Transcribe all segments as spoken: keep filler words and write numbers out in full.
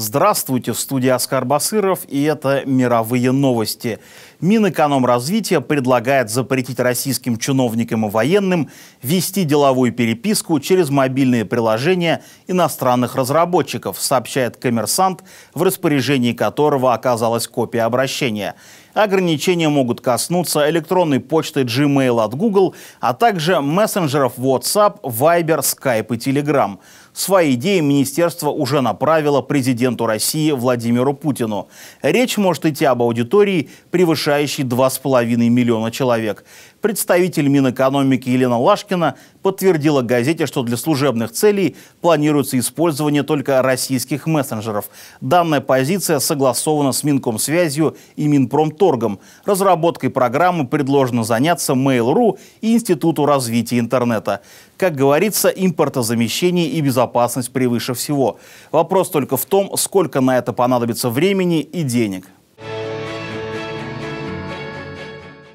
Здравствуйте, в студии Аскар Басыров, и это «Мировые новости». Минэкономразвитие предлагает запретить российским чиновникам и военным вести деловую переписку через мобильные приложения иностранных разработчиков, сообщает «Коммерсант», в распоряжении которого оказалась копия обращения. Ограничения могут коснуться электронной почты Gmail от Google, а также мессенджеров WhatsApp, Viber, Skype и Telegram. Свои идеи министерство уже направило президенту России Владимиру Путину. Речь может идти об аудитории, превышающей два с половиной миллиона человек. Представитель Минэкономики Елена Лашкина подтвердила газете, что для служебных целей планируется использование только российских мессенджеров. Данная позиция согласована с Минкомсвязью и Минпромторгом. Разработкой программы предложено заняться Mail.ru и Институту развития интернета. Как говорится, импортозамещение и безопасность превыше всего. Вопрос только в том, сколько на это понадобится времени и денег.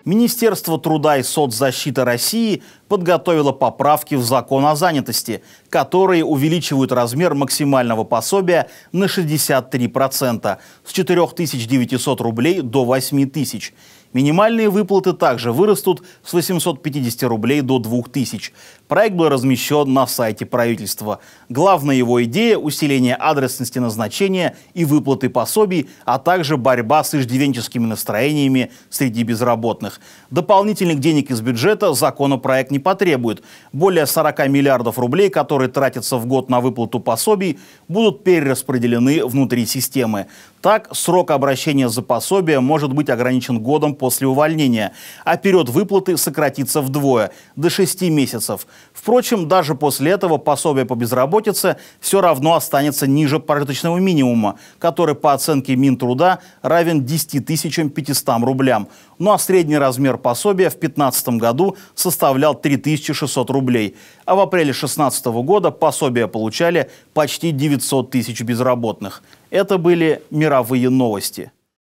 Министерство труда и соцзащиты России подготовило поправки в закон о занятости, которые увеличивают размер максимального пособия на шестьдесят три процента с четырёх тысяч девятисот рублей до восьми тысяч. Минимальные выплаты также вырастут с восьмисот пятидесяти рублей до двух тысяч. Проект был размещен на сайте правительства. Главная его идея – усиление адресности назначения и выплаты пособий, а также борьба с иждивенческими настроениями среди безработных. Дополнительных денег из бюджета законопроект не потребует. Более сорока миллиардов рублей, которые тратятся в год на выплату пособий, будут перераспределены внутри системы. Так, срок обращения за пособие может быть ограничен годом после увольнения, а период выплаты сократится вдвое – до шести месяцев. Впрочем, даже после этого пособие по безработице все равно останется ниже прожиточного минимума, который по оценке Минтруда равен десяти тысячам пятистам рублям. Ну а средний размер пособия в две тысячи пятнадцатом году составлял три тысячи шестьсот рублей, а в апреле две тысячи шестнадцатого года пособие получали почти девятьсот тысяч безработных. Это были «Мировые новости».